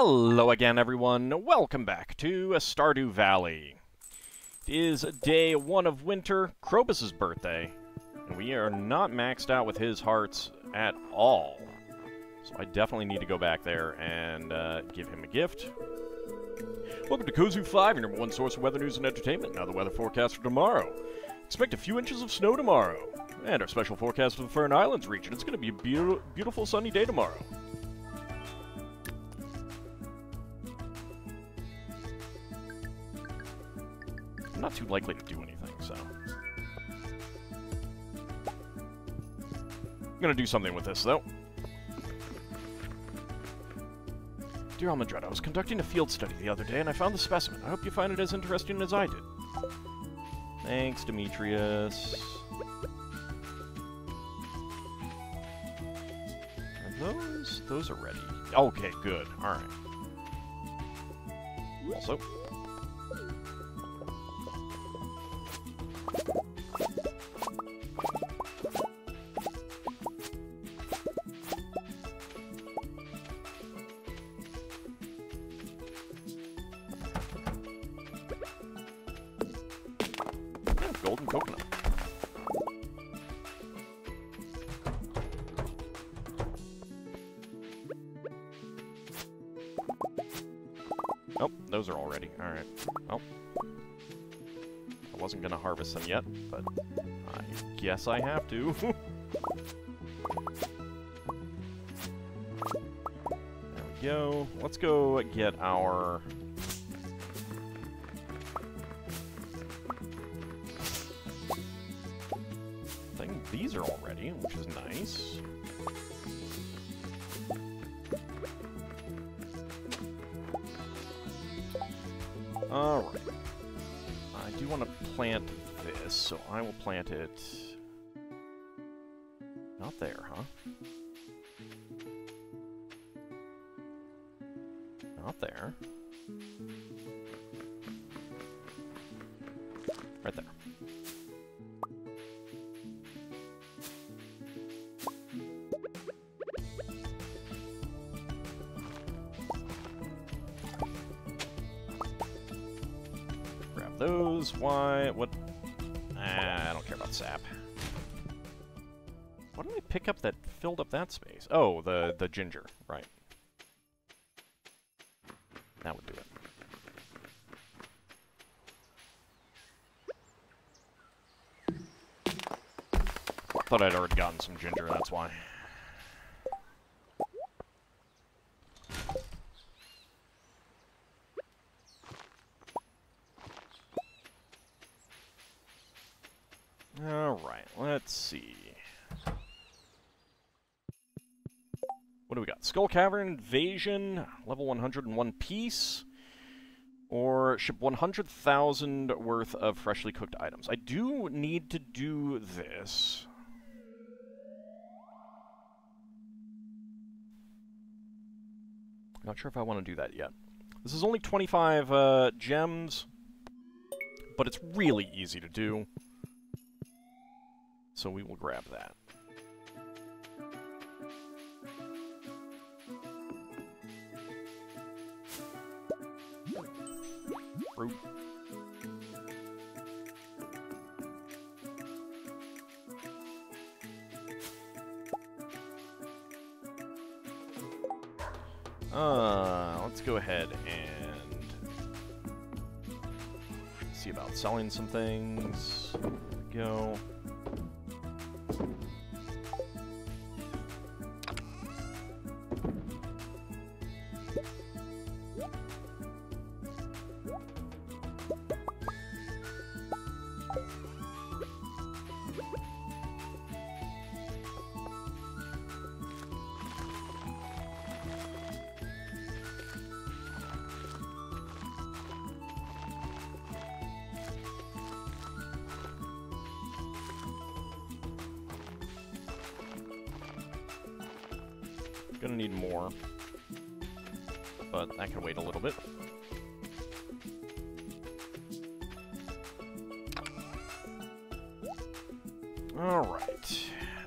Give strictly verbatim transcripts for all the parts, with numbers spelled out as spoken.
Hello again, everyone. Welcome back to Stardew Valley. It is day one of winter, Krobus' birthday, and we are not maxed out with his hearts at all. So I definitely need to go back there and uh, give him a gift. Welcome to Kozu five, your number one source of weather news and entertainment. Now the weather forecast for tomorrow. Expect a few inches of snow tomorrow. And our special forecast for the Fern Islands region. It's going to be a be- beautiful sunny day tomorrow. I'm not too likely to do anything, so. I'm going to do something with this, though. Dear Almadretta, I was conducting a field study the other day, and I found the specimen. I hope you find it as interesting as I did. Thanks, Demetrius. Are those? Those are ready. Okay, good. Alright. Also... Golden Coconut. Nope, those are all ready. Alright. Well. I wasn't gonna harvest them yet, but I guess I have to. There we go. Let's go get our... These are all ready, which is nice. Alright. I do want to plant this, so I will plant it... Not there, huh? Not there. Right there. Those, why, what? Ah, I don't care about sap. What did I pick up that filled up that space? Oh, the, the ginger, right. That would do it. Thought I'd already gotten some ginger, that's why. Alright, let's see. What do we got? Skull Cavern, Invasion, level one hundred in one piece, or ship one hundred thousand worth of freshly cooked items. I do need to do this. Not sure if I want to do that yet. This is only twenty-five uh, gems, but it's really easy to do. So we will grab that. Fruit. Uh, let's go ahead and see about selling some things. There we go. Gonna need more, but I can wait a little bit. Alright.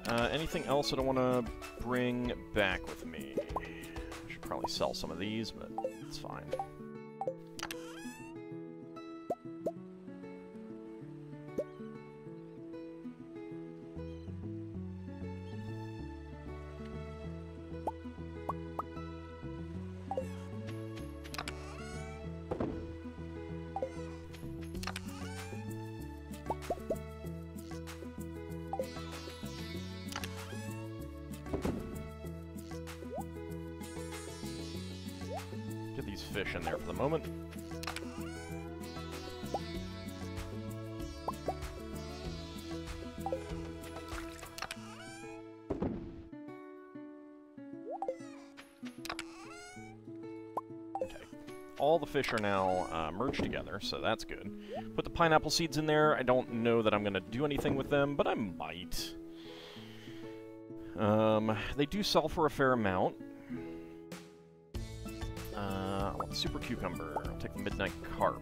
Uh, anything else that I want to bring back with me? I should probably sell some of these, but it's fine. Fish in there for the moment. Okay. All the fish are now uh, merged together, so that's good. Put the pineapple seeds in there. I don't know that I'm going to do anything with them, but I might. Um, they do sell for a fair amount. Uh, I want the super cucumber. I'll take the midnight carp,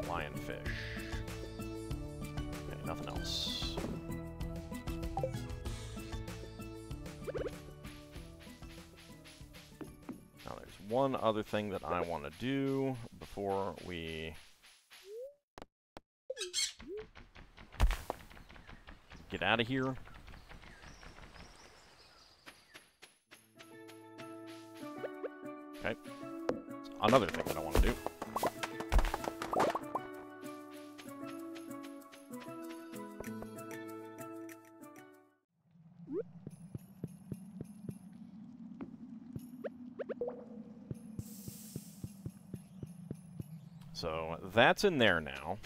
lionfish. Okay, nothing else. Now there's one other thing that I want to do before we get out of here. Okay. Another thing that I want to do. So that's in there now.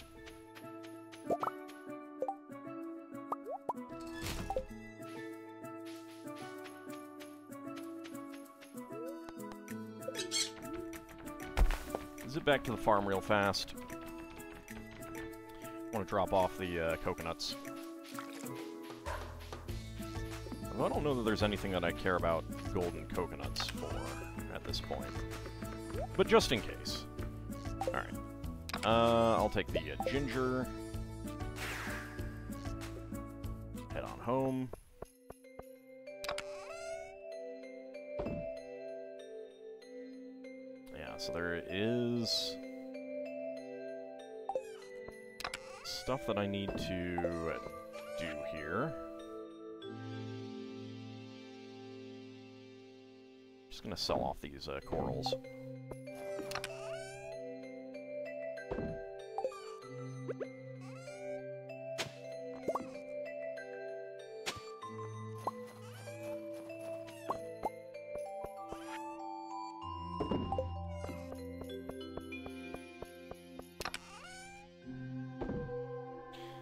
Back to the farm real fast. I want to drop off the uh, coconuts. Well, I don't know that there's anything that I care about golden coconuts for at this point, but just in case. All right. Uh, I'll take the uh, ginger. Head on home. So there is stuff that I need to do here. Just gonna sell off these uh, corals.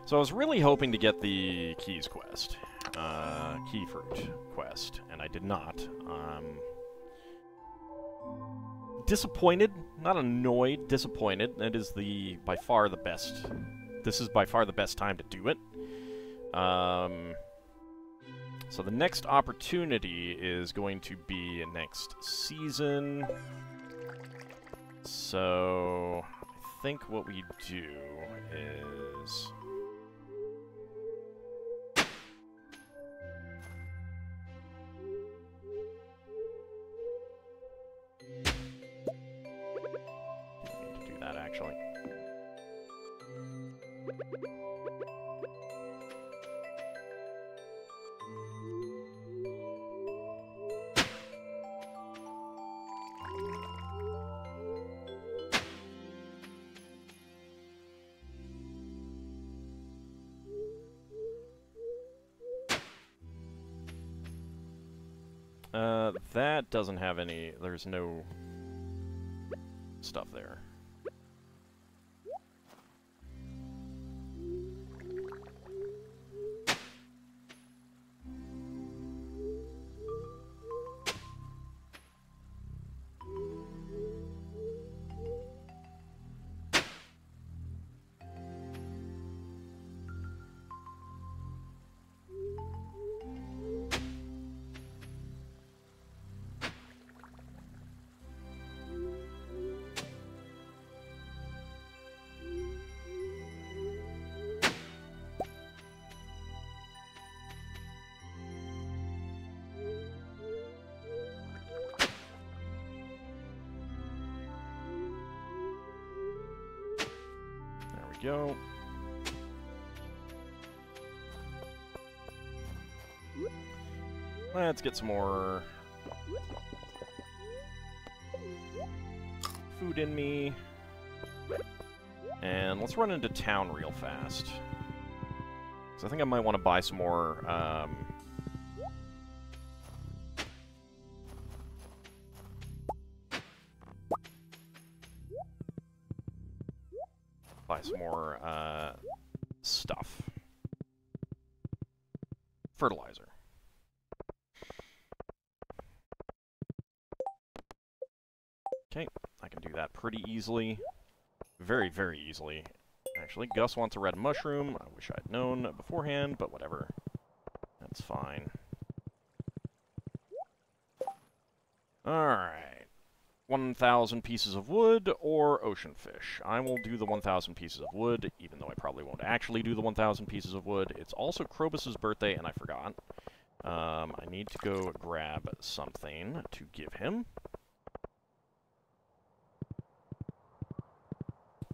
So I was really hoping to get the keys quest, uh, key fruit quest, and I did not. Um, disappointed, not annoyed, disappointed. That is the by far the best. This is by far the best time to do it. Um, so the next opportunity is going to be next season. So I think what we do is. Uh, that doesn't have any, there's no stuff there. go. Let's get some more food in me. And let's run into town real fast. So I think I might want to buy some more, um... buy some more, uh, stuff. Fertilizer. Okay, I can do that pretty easily. Very, very easily. Actually, Gus wants a red mushroom. I wish I'd known beforehand, but whatever. That's fine. Alright. one thousand pieces of wood or ocean fish. I will do the one thousand pieces of wood, even though I probably won't actually do the one thousand pieces of wood. It's also Krobus' birthday, and I forgot. Um, I need to go grab something to give him.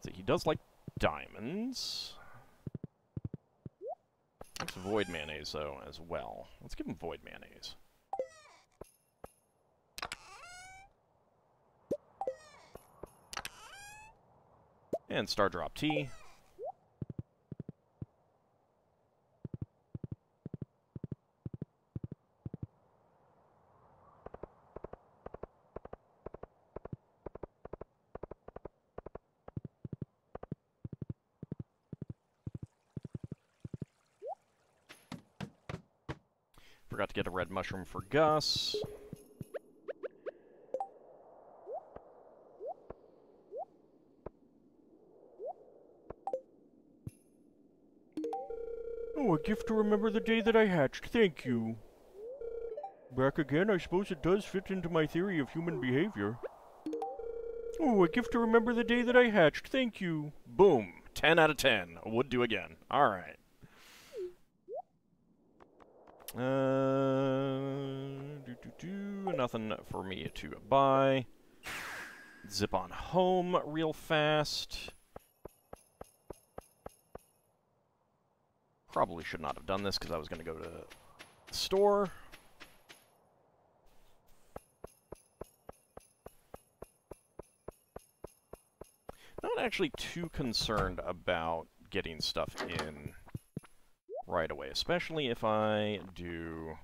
See, he does like diamonds. That's void mayonnaise, though, as well. Let's give him void mayonnaise. And star drop tea. Forgot to get a red mushroom for Gus. Oh, a gift to remember the day that I hatched. Thank you. Back again, I suppose it does fit into my theory of human behavior. Oh, a gift to remember the day that I hatched. Thank you. Boom. ten out of ten. Would do again. All right. Uh, do, do, do, nothing for me to buy. Zip on home real fast. Probably should not have done this because I was going to go to the store. Not actually too concerned about getting stuff in right away, especially if I do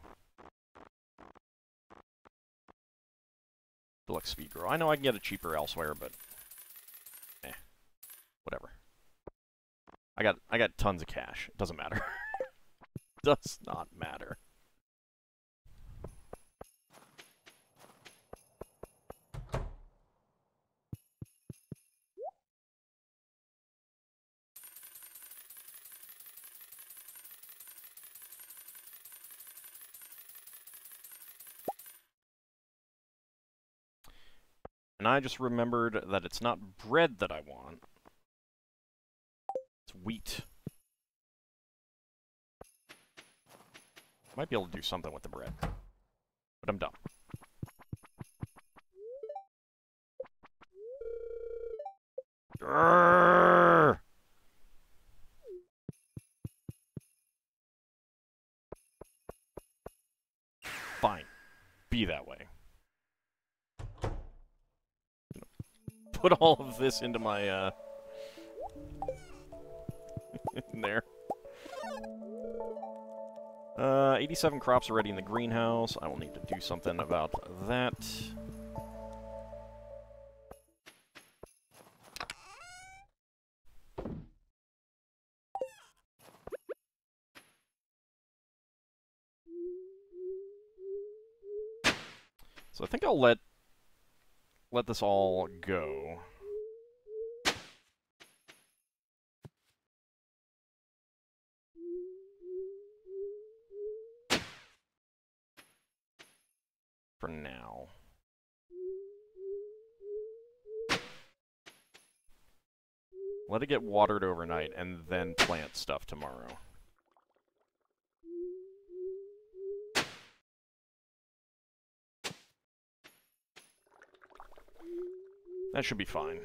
deluxe speed grow. I know I can get it cheaper elsewhere, but eh, whatever. I got I got tons of cash. It doesn't matter. Does not matter. And I just remembered that it's not bread that I want. It's wheat. Might be able to do something with the bread. But I'm dumb. Grrr! Fine. Be that way. Put all of this into my, uh... in there. Uh, eighty-seven crops already in the greenhouse. I will need to do something about that. So I think I'll let Let this all go. For now. Let it get watered overnight and then plant stuff tomorrow. That should be fine.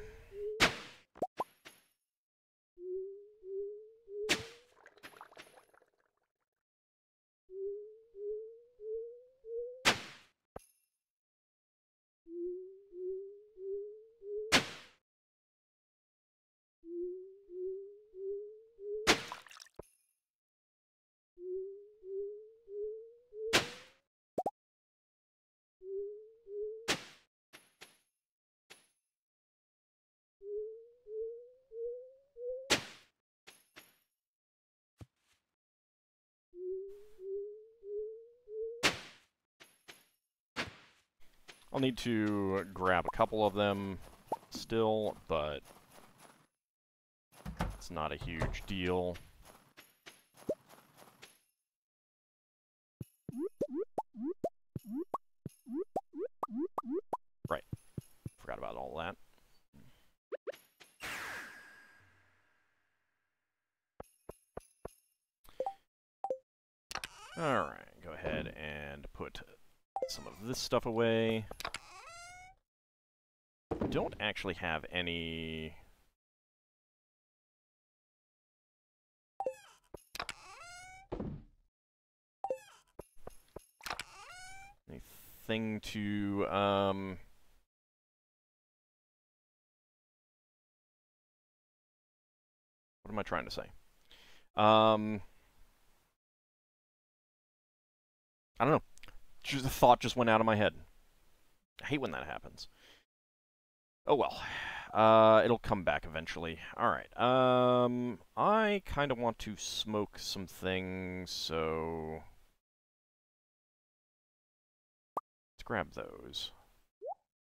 I'll need to grab a couple of them still, but it's not a huge deal. Right. Forgot about all that. Alright, go ahead and put some of this stuff away. Don't actually have any... anything to, um... what am I trying to say? Um... I don't know. Just the thought just went out of my head. I hate when that happens. Oh well. Uh, it'll come back eventually. Alright. Um, I kind of want to smoke some things, so... let's grab those.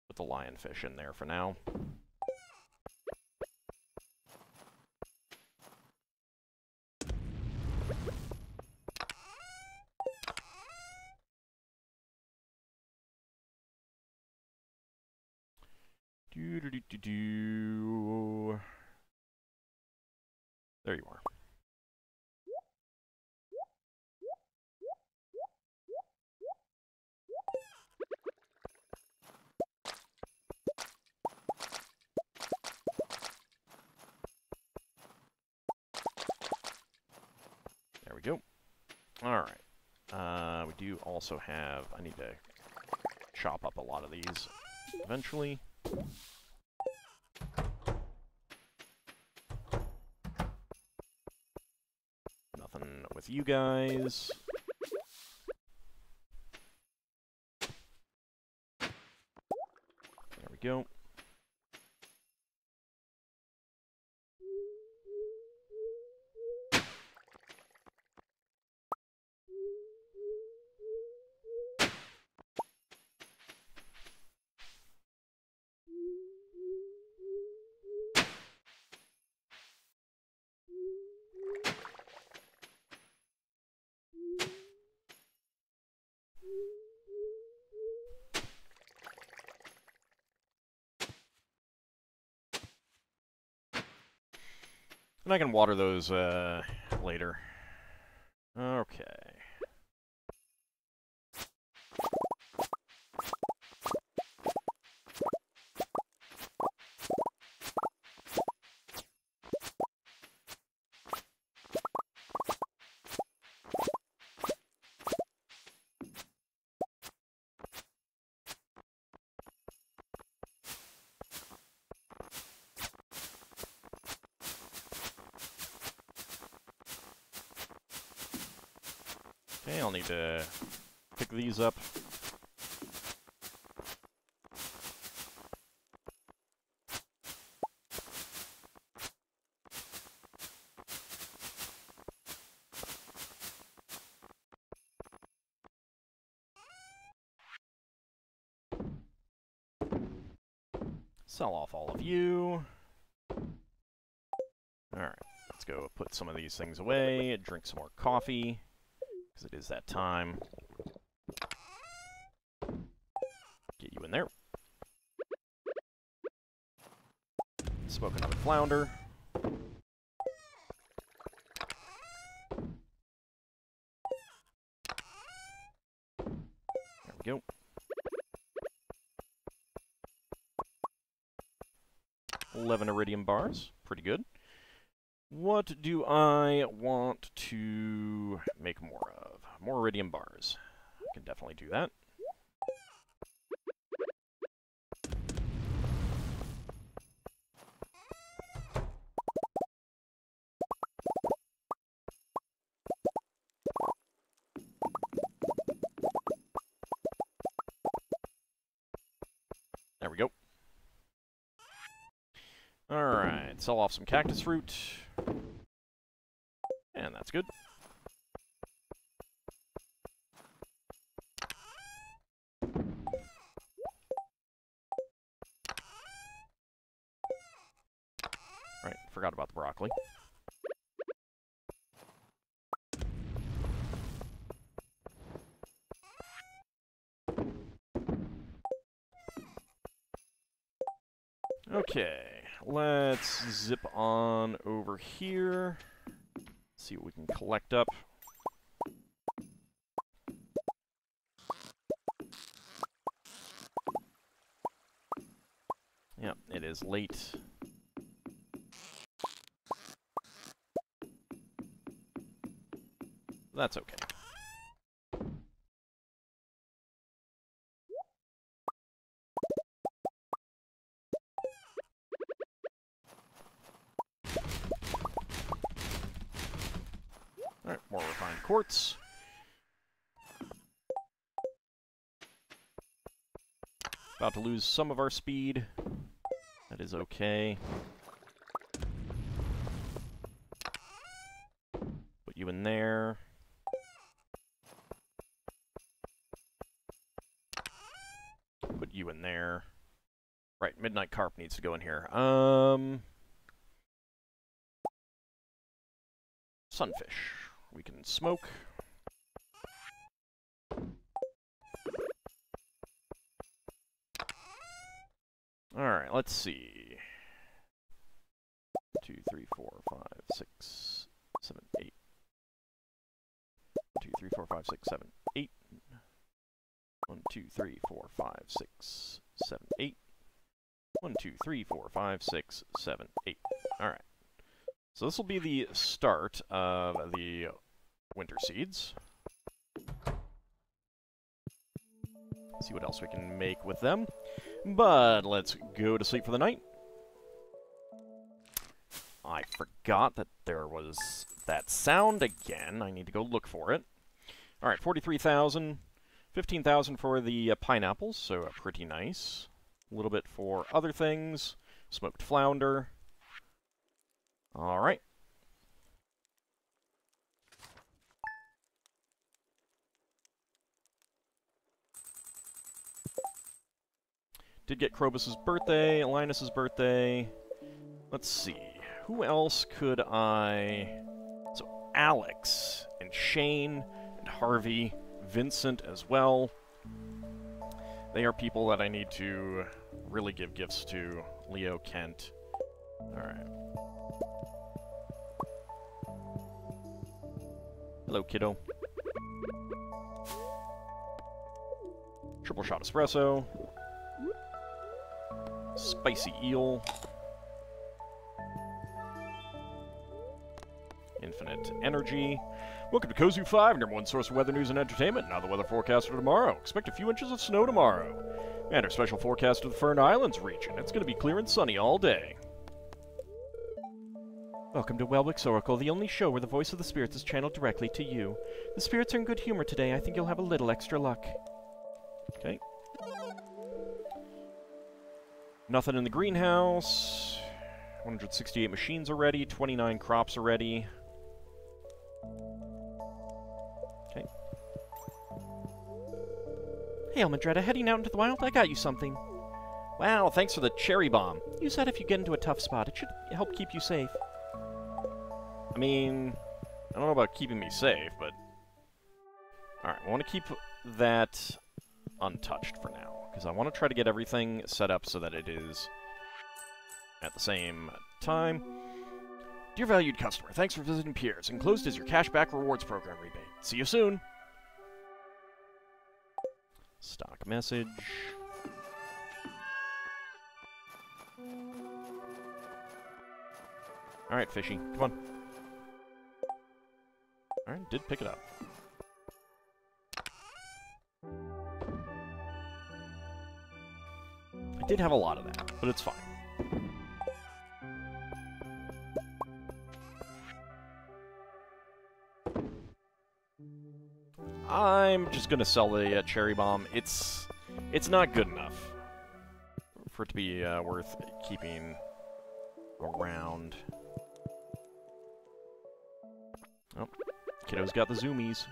Put the lionfish in there for now. Do, do, do, do, do. There you are. There we go. All right. Uh, we do also have... I need to chop up a lot of these eventually. Nothing with you guys. There we go. And I can water those uh, later. Okay. I'll need to pick these up. Sell off all of you. Alright, let's go put some of these things away, drink some more coffee. It is that time. Get you in there. Smoke another flounder. There we go. eleven iridium bars. Pretty good. What do I want to make more of? More iridium bars. I can definitely do that. There we go. Alright, sell off some cactus fruit. And that's good. forgot about the broccoli. Okay, let's zip on over here. See what we can collect up. Yep, it is late. That's okay. Alright, more refined quartz. About to lose some of our speed. That is okay. Put you in there. Put you in there. Right, Midnight Carp needs to go in here. Um, sunfish. We can smoke. Alright, let's see. Two, three, four, five, six, seven, eight. Two, three, four, five, six, seven, eight. One, two, three, four, five, six, seven, eight. One, two, three, four, five, six, seven, eight. Alright. So this will be the start of the winter seeds. See what else we can make with them. But let's go to sleep for the night. I forgot that there was that sound again. I need to go look for it. Alright, forty-three thousand. fifteen thousand for the uh, pineapples, so uh, pretty nice. A little bit for other things. Smoked flounder. Alright. Did get Krobus's birthday, Linus's birthday. Let's see. Who else could I... So, Alex, and Shane, and Harvey, Vincent as well. They are people that I need to really give gifts to. Leo, Kent. Alright. Hello, kiddo. Triple shot espresso. Spicy eel. Infinite energy. Welcome to Kozu five, number one source of weather news and entertainment. Now the weather forecast for tomorrow. Expect a few inches of snow tomorrow. And our special forecast of the Fern Islands region. It's going to be clear and sunny all day. Welcome to Welwick's Oracle, the only show where the voice of the spirits is channeled directly to you. The spirits are in good humor today. I think you'll have a little extra luck. Okay. Nothing in the greenhouse. one hundred sixty-eight machines already. twenty-nine crops already. Okay. Hey, Almadretta, heading out into the wild? I got you something. Wow, thanks for the cherry bomb. Use that if you get into a tough spot. It should help keep you safe. I mean, I don't know about keeping me safe, but... Alright, I want to keep that untouched for now. Because I want to try to get everything set up so that it is at the same time. Dear valued customer, thanks for visiting Piers. Enclosed is your cashback rewards program rebate. See you soon! Stock message. Alright, fishy, come on. Alright, did pick it up. Did have a lot of that, but it's fine. I'm just gonna sell the uh, cherry bomb. It's it's not good enough for it to be uh, worth keeping around. Oh, kiddo's got the zoomies.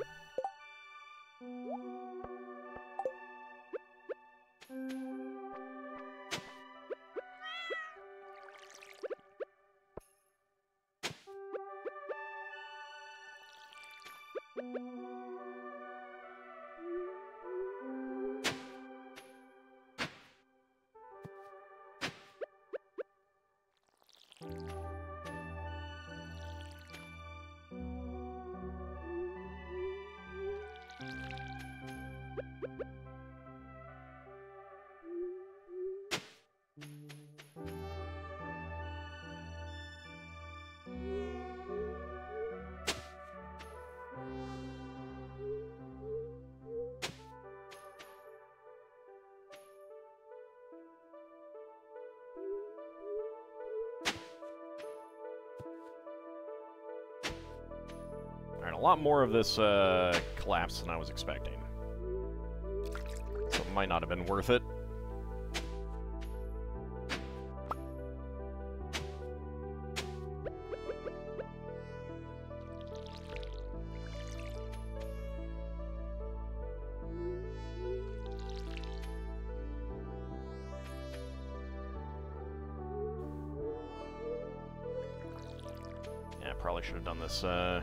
Alright, a lot more of this uh, collapse than I was expecting. So it might not have been worth it. Probably should have done this, uh...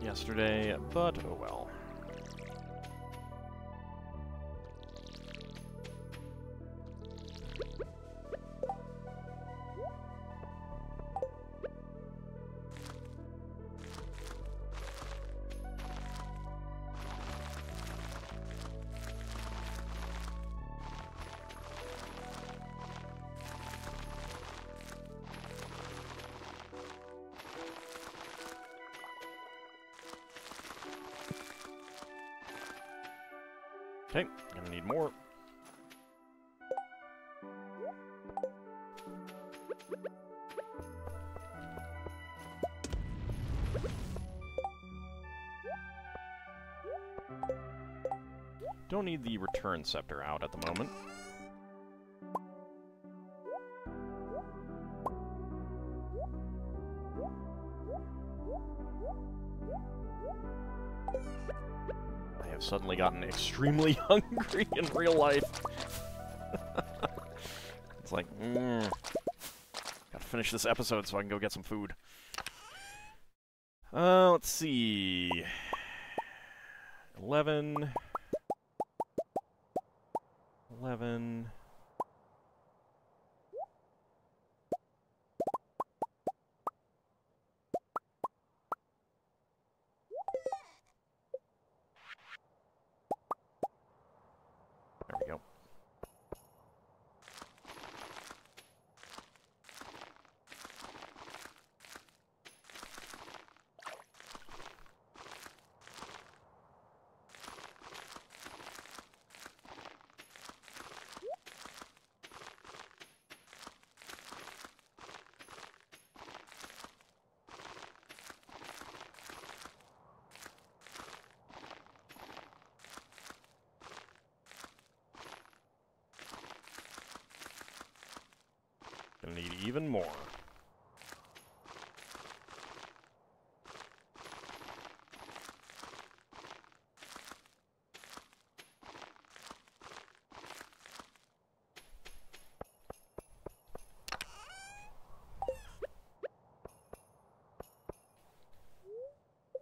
yesterday, but oh well. Okay, gonna need more. Don't need the return scepter out at the moment. Suddenly gotten extremely hungry in real life. It's like, mm, gotta finish this episode so I can go get some food. Uh, let's see. Eleven. Eleven. Need even more.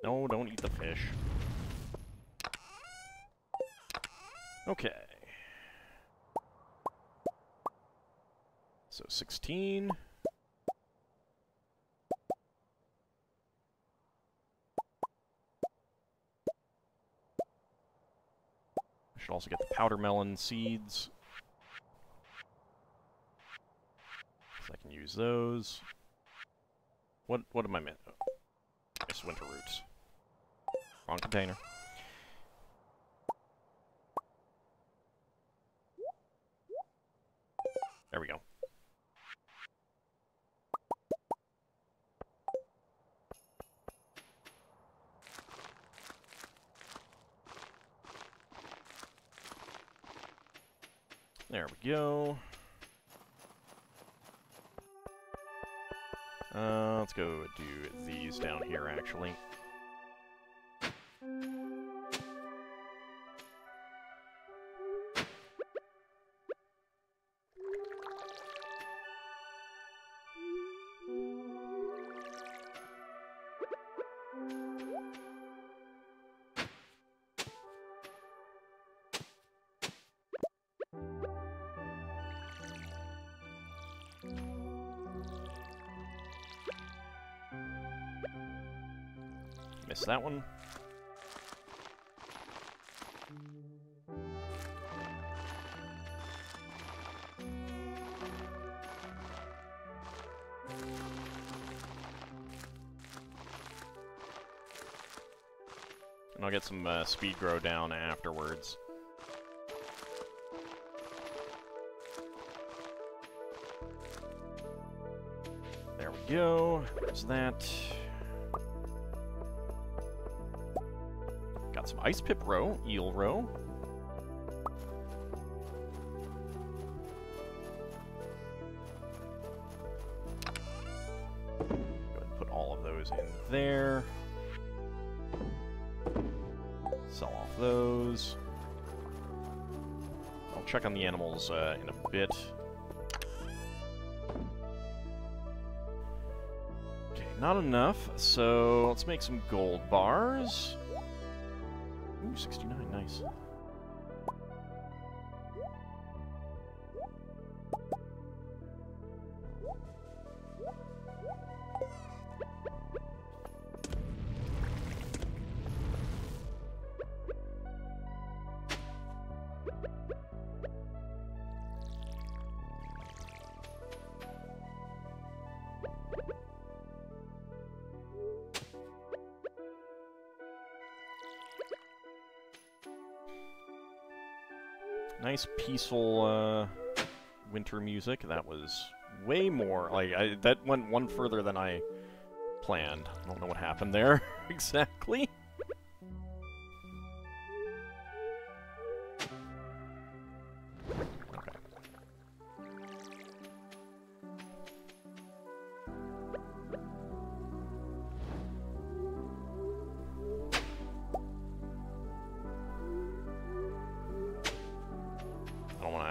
No, don't eat the fish. Okay. So sixteen. I should also get the powder melon seeds. So I can use those. What what am I meant? Oh. It's winter roots. Wrong container. There we go. There we go. Uh, let's go do these down here, actually. Missed that one. And I'll get some uh, speed grow down afterwards. we go. There's that. Got some ice pip roe, eel roe. Put all of those in there. Sell off those. I'll check on the animals uh, in a bit. Not enough, so let's make some gold bars. Ooh, sixty-nine, nice. Nice peaceful uh, winter music. That was way more. Like I, that went one further than I planned. I don't know what happened there exactly.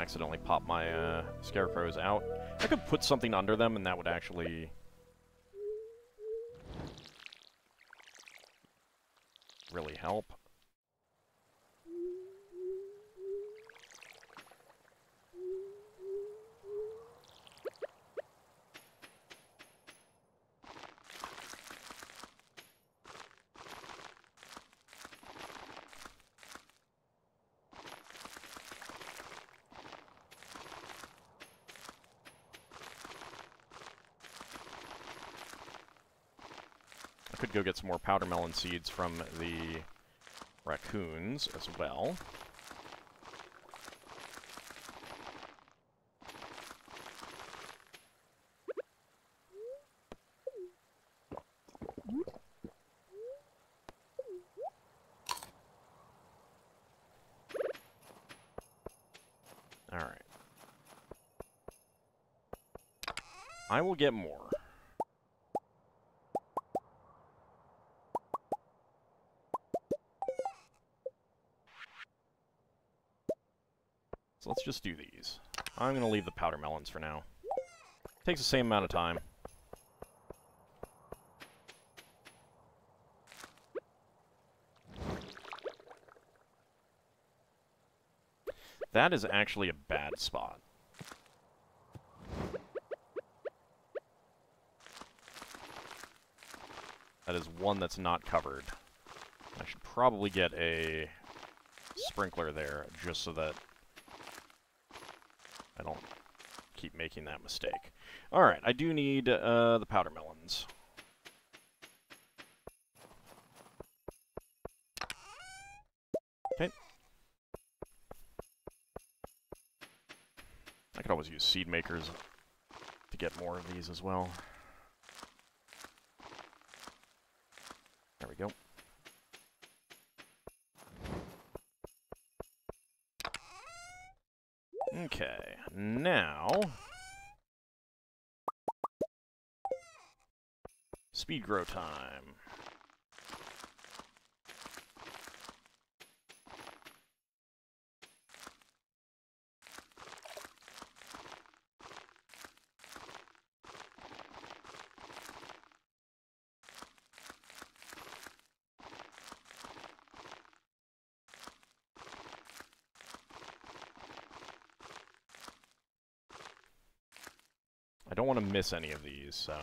Accidentally pop my uh, scarecrows out. I could put something under them, and that would actually really help. Go get some more powder melon seeds from the raccoons as well. All right. I will get more. Let's just do these. I'm going to leave the powder melons for now. Takes the same amount of time. That is actually a bad spot. That is one that's not covered. I should probably get a sprinkler there just so that I don't keep making that mistake. Alright, I do need uh, the powder melons. Okay. I could always use seed makers to get more of these as well. There we go. Okay, now, speed grow time. I don't want to miss any of these, so...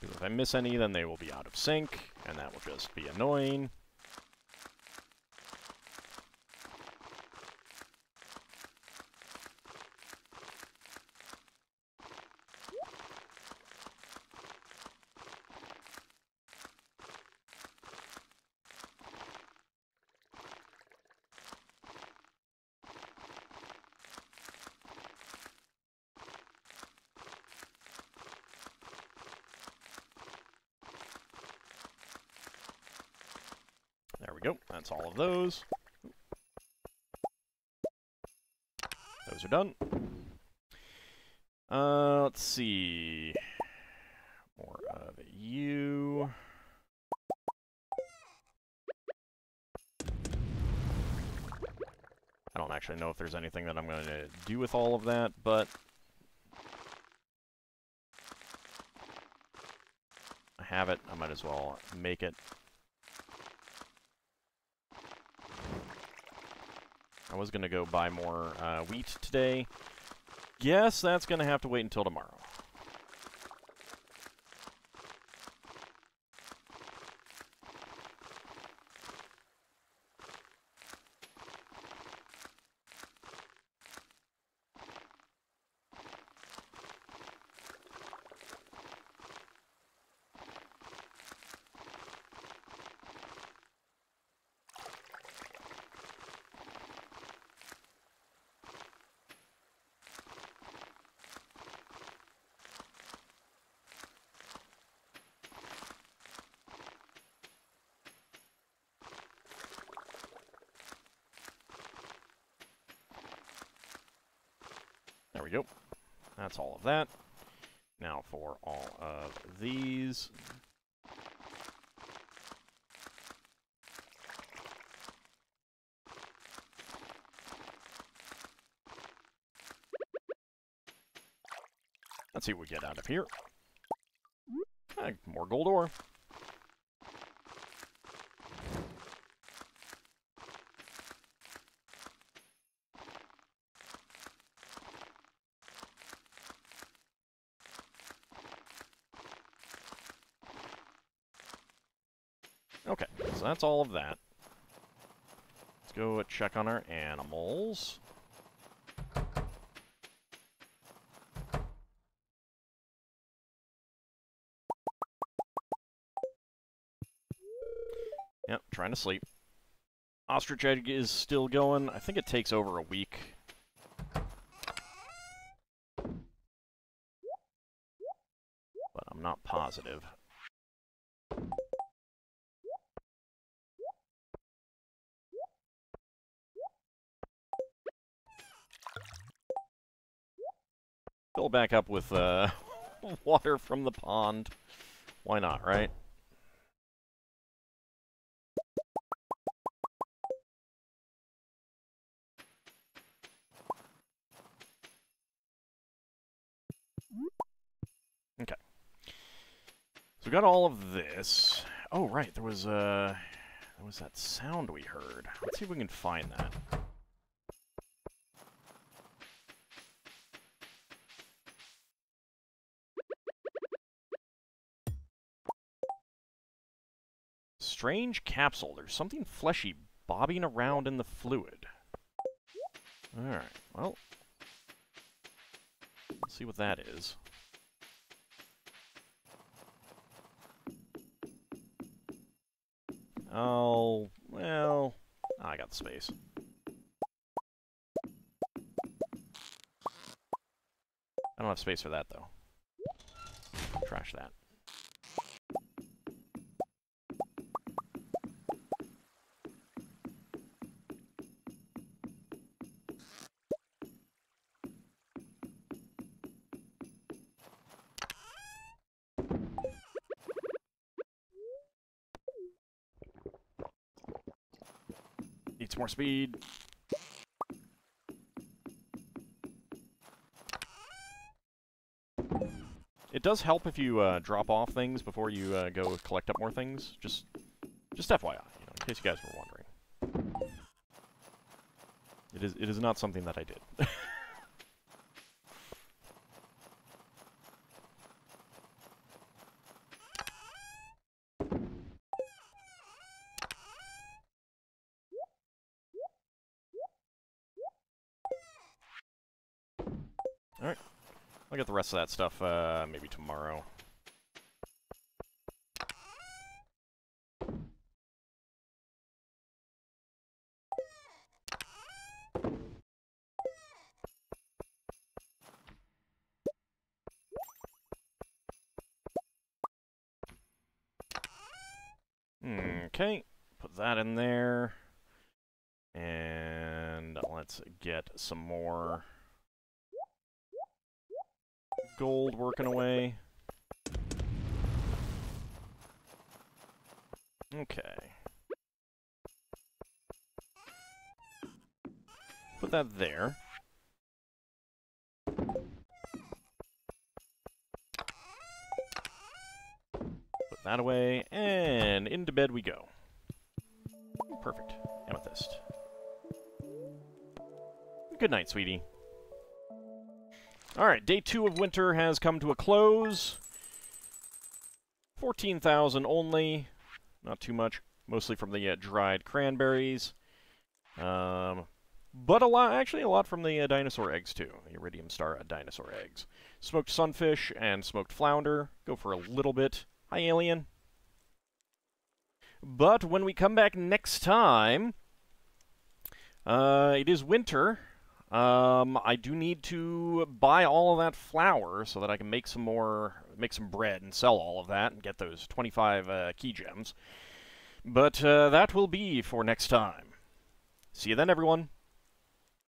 If I miss any, then they will be out of sync, and that will just be annoying. go. That's all of those. Those are done. Uh, let's see. More of you. I don't actually know if there's anything that I'm going to do with all of that, but I have it. I might as well make it. I was going to go buy more uh, wheat today. Guess that's going to have to wait until tomorrow. There we go. That's all of that. Now for all of these. Let's see what we get out of here. Ah, more gold ore. Okay, so that's all of that. Let's go check on our animals. Yep, trying to sleep. Ostrich egg is still going. I think it takes over a week. But I'm not positive. Fill back up with uh, water from the pond. Why not, right? Okay. So we got all of this. Oh, right. There was uh, there was that sound we heard. Let's see if we can find that. Strange capsule. There's something fleshy bobbing around in the fluid. Alright, well. Let's see what that is. Oh, well. I got the space. I don't have space for that, though. Trash that. More speed. It does help if you uh, drop off things before you uh, go collect up more things. Just, just F Y I, you know, in case you guys were wondering. It is, it is not something that I did. Alright, I'll get the rest of that stuff, uh, maybe tomorrow. Okay, put that in there. And let's get some more gold working away. Okay. Put that there. Put that away, and into bed we go. Perfect. Amethyst. Good night, sweetie. Alright, day two of winter has come to a close. fourteen thousand only. Not too much. Mostly from the uh, dried cranberries. Um, but a lot, actually a lot from the uh, dinosaur eggs, too. The Iridium Star dinosaur eggs. Smoked sunfish and smoked flounder. Go for a little bit. Hi, alien. But when we come back next time, uh, it is winter. Um, I do need to buy all of that flour so that I can make some more, make some bread and sell all of that and get those twenty-five uh, key gems. But uh, that will be for next time. See you then, everyone.